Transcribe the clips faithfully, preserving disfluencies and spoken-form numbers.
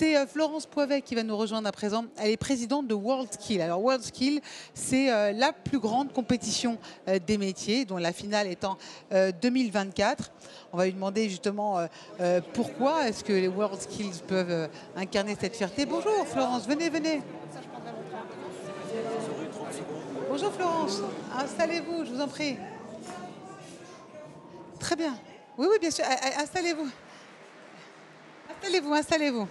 C'est Florence Poivey qui va nous rejoindre à présent. Elle est présidente de WorldSkills. Alors WorldSkills, c'est la plus grande compétition des métiers, dont la finale est en deux mille vingt-quatre. On va lui demander justement pourquoi est-ce que les WorldSkills peuvent incarner cette fierté. Bonjour Florence, venez, venez. Bonjour Florence, installez-vous, je vous en prie. Très bien. Oui, oui, bien sûr, installez-vous. Installez-vous, installez-vous.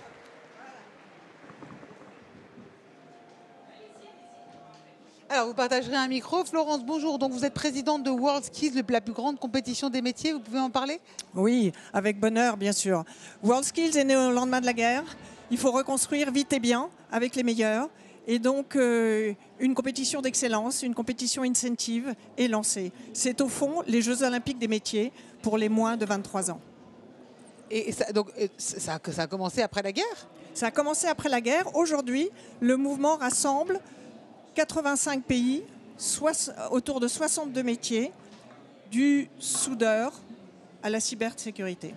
Alors, vous partagerez un micro. Florence, bonjour. Donc, vous êtes présidente de WorldSkills, la plus grande compétition des métiers. Vous pouvez en parler? Oui, avec bonheur, bien sûr. WorldSkills est né au lendemain de la guerre. Il faut reconstruire vite et bien avec les meilleurs. Et donc, euh, une compétition d'excellence, une compétition incentive est lancée. C'est au fond les Jeux Olympiques des métiers pour les moins de vingt-trois ans. Et ça, donc, ça, ça a commencé après la guerre? Ça a commencé après la guerre. Aujourd'hui, le mouvement rassemble quatre-vingt-cinq pays, sois, autour de soixante-deux métiers, du soudeur à la cybersécurité.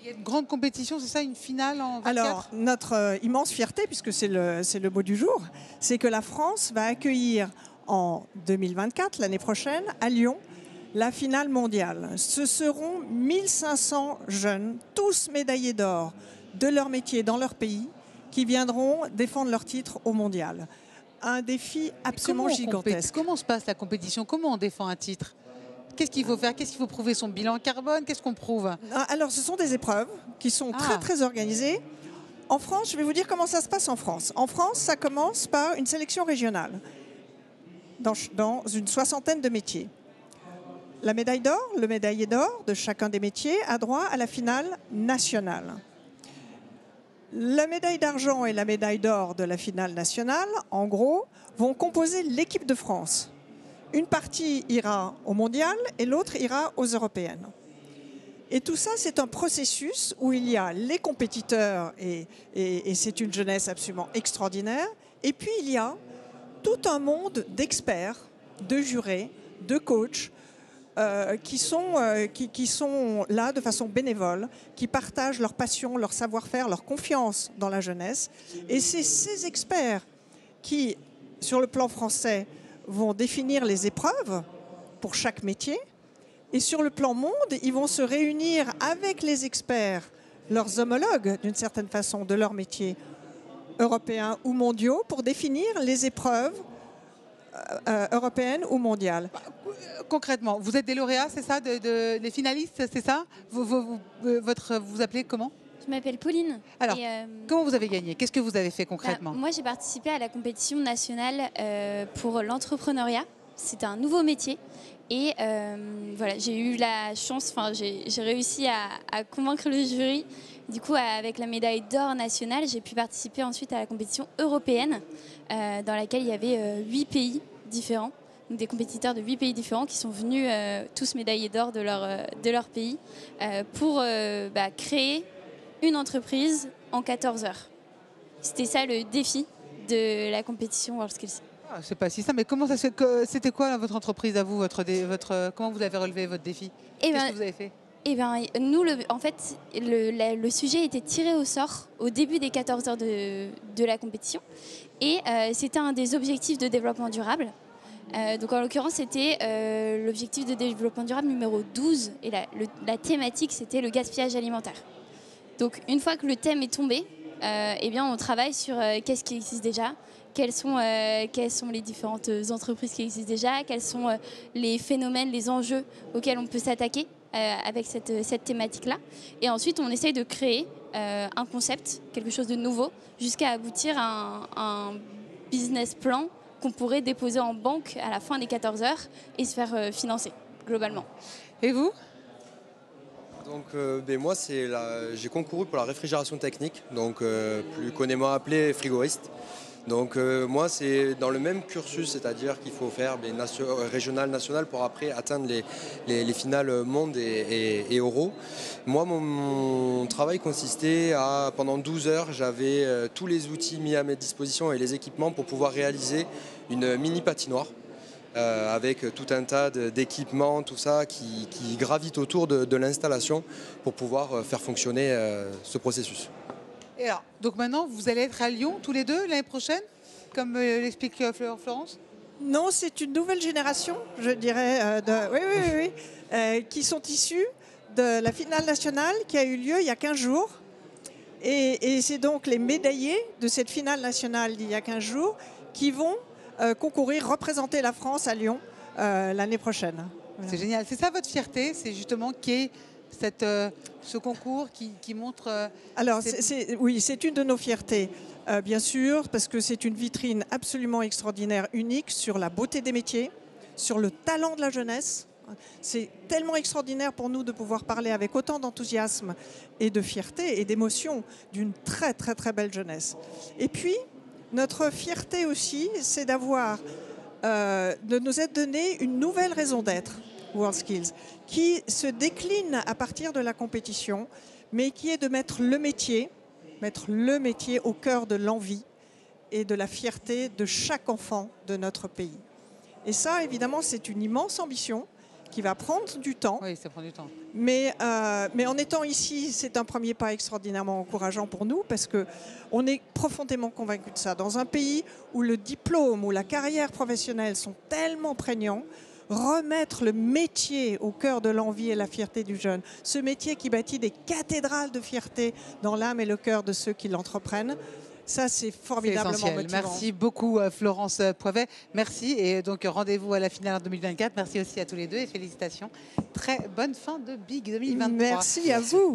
Il y a une grande compétition, c'est ça, une finale en vingt-quatre? Alors, notre euh, immense fierté, puisque c'est le, c'est le mot du jour, c'est que la France va accueillir en deux mille vingt-quatre, l'année prochaine, à Lyon, la finale mondiale. Ce seront mille cinq cents jeunes, tous médaillés d'or de leur métier dans leur pays, qui viendront défendre leur titre au mondial. Un défi absolument gigantesque. Comment se passe la compétition? Comment on défend un titre? Qu'est-ce qu'il faut faire? Qu'est-ce qu'il faut prouver? Son bilan carbone? Qu'est-ce qu'on prouve? Alors, ce sont des épreuves qui sont ah. très, très organisées. En France, je vais vous dire comment ça se passe en France. En France, ça commence par une sélection régionale dans, dans une soixantaine de métiers. La médaille d'or, le médaillé d'or de chacun des métiers a droit à la finale nationale. La médaille d'argent et la médaille d'or de la finale nationale, en gros, vont composer l'équipe de France. Une partie ira au mondial et l'autre ira aux européennes. Et tout ça, c'est un processus où il y a les compétiteurs, et, et, et c'est une jeunesse absolument extraordinaire, et puis il y a tout un monde d'experts, de jurés, de coachs, Euh, qui, sont, euh, qui, qui sont là de façon bénévole, qui partagent leur passion, leur savoir-faire, leur confiance dans la jeunesse. Et c'est ces experts qui, sur le plan français, vont définir les épreuves pour chaque métier. Et sur le plan monde, ils vont se réunir avec les experts, leurs homologues, d'une certaine façon, de leur métier européen ou mondiaux, pour définir les épreuves Euh, européenne ou mondiale. Concrètement, vous êtes des lauréats, c'est ça, de, de, des finalistes, c'est ça? Vous vous, vous, votre, vous vous appelez comment? Je m'appelle Pauline. Alors, et euh, comment vous avez gagné? Qu'est-ce que vous avez fait concrètement? Bah, moi, j'ai participé à la compétition nationale euh, pour l'entrepreneuriat. C'est un nouveau métier. Et euh, voilà, j'ai eu la chance, enfin, j'ai réussi à, à convaincre le jury. Du coup, avec la médaille d'or nationale, j'ai pu participer ensuite à la compétition européenne, euh, dans laquelle il y avait euh, huit pays différents, donc des compétiteurs de huit pays différents qui sont venus euh, tous médaillés d'or de leur, euh, de leur pays euh, pour euh, bah, créer une entreprise en quatorze heures. C'était ça le défi de la compétition WorldSkills. Ah, c'est pas si simple, mais comment ça se fait? C'était quoi là, votre entreprise à vous, votre, votre, comment vous avez relevé votre défi? Qu'est-ce ben... que vous avez fait? Eh bien, nous, le, en fait, le, la, le sujet était tiré au sort au début des quatorze heures de, de la compétition. Et euh, c'était un des objectifs de développement durable. Euh, donc, en l'occurrence, c'était euh, l'objectif de développement durable numéro douze. Et la, le, la thématique, c'était le gaspillage alimentaire. Donc, une fois que le thème est tombé, euh, eh bien, on travaille sur euh, qu'est-ce qui existe déjà, quelles sont, euh, quelles sont les différentes entreprises qui existent déjà, quels sont euh, les phénomènes, les enjeux auxquels on peut s'attaquer. Euh, avec cette, cette thématique-là. Et ensuite, on essaye de créer euh, un concept, quelque chose de nouveau, jusqu'à aboutir à un, un business plan qu'on pourrait déposer en banque à la fin des quatorze heures et se faire euh, financer, globalement. Et vous? Donc, euh, ben moi, j'ai concouru pour la réfrigération technique, donc euh, plus communément appelée frigoriste. Donc euh, moi, c'est dans le même cursus, c'est-à-dire qu'il faut faire des nation, régionales, nationales pour après atteindre les, les, les finales monde et, et, et euro. Moi, mon, mon travail consistait à, pendant douze heures, j'avais euh, tous les outils mis à mes dispositions et les équipements pour pouvoir réaliser une mini patinoire. Euh, avec tout un tas d'équipements, tout ça, qui, qui gravitent autour de, de l'installation pour pouvoir faire fonctionner euh, ce processus. Et alors, donc maintenant, vous allez être à Lyon tous les deux l'année prochaine, comme l'explique Florence? Non, c'est une nouvelle génération, je dirais, euh, de, oui, oui, oui, oui, euh, qui sont issus de la finale nationale qui a eu lieu il y a quinze jours. Et, et c'est donc les médaillés de cette finale nationale d'il y a quinze jours qui vont euh, concourir, représenter la France à Lyon euh, l'année prochaine. Voilà. C'est génial. C'est ça votre fierté, c'est justement qui est... Cette, euh, ce concours qui, qui montre... Euh, Alors, cette... c'est, c'est, oui, c'est une de nos fiertés, euh, bien sûr, parce que c'est une vitrine absolument extraordinaire, unique, sur la beauté des métiers, sur le talent de la jeunesse. C'est tellement extraordinaire pour nous de pouvoir parler avec autant d'enthousiasme et de fierté et d'émotion d'une très, très, très belle jeunesse. Et puis, notre fierté aussi, c'est d'avoir, euh, de nous être donné une nouvelle raison d'être. WorldSkills, qui se décline à partir de la compétition, mais qui est de mettre le métier, mettre le métier au cœur de l'envie et de la fierté de chaque enfant de notre pays. Et ça, évidemment, c'est une immense ambition qui va prendre du temps. Oui, ça prend du temps. Mais, euh, mais en étant ici, c'est un premier pas extraordinairement encourageant pour nous, parce qu'on est profondément convaincus de ça. Dans un pays où le diplôme, où la carrière professionnelle sont tellement prégnants, remettre le métier au cœur de l'envie et la fierté du jeune, ce métier qui bâtit des cathédrales de fierté dans l'âme et le cœur de ceux qui l'entreprennent, ça c'est formidablement motivant. Merci beaucoup Florence Poivey, merci, et donc rendez-vous à la finale en deux mille vingt-quatre, merci aussi à tous les deux et félicitations, très bonne fin de Big deux mille vingt-trois. Merci à vous.